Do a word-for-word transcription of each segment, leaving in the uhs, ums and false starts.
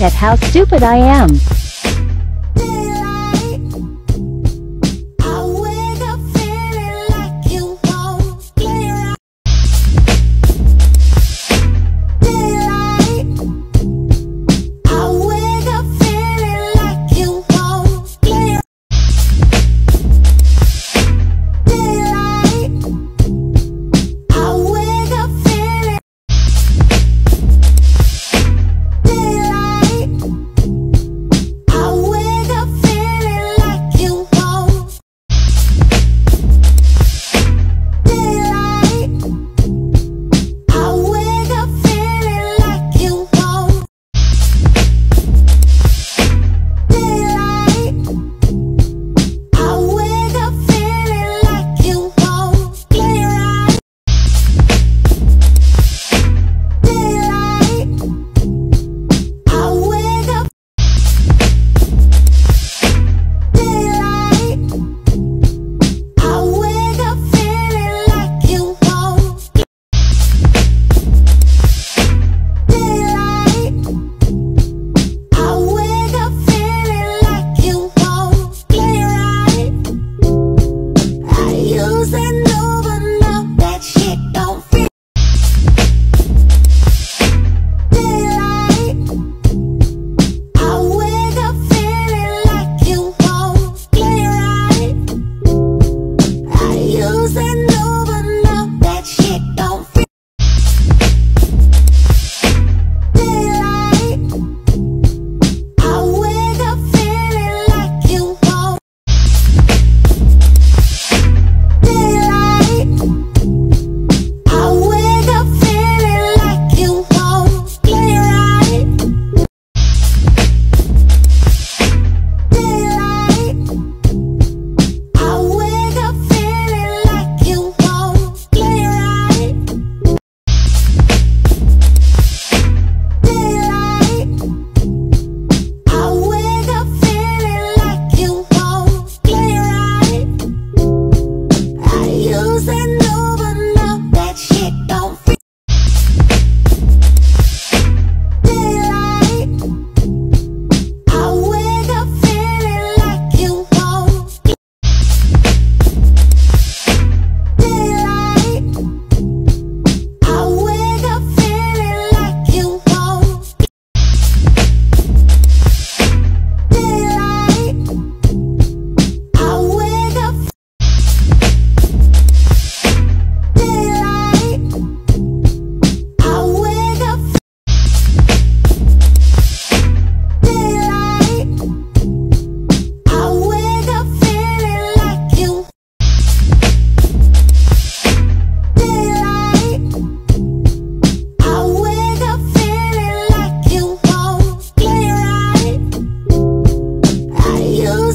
look at how stupid I am.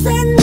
Then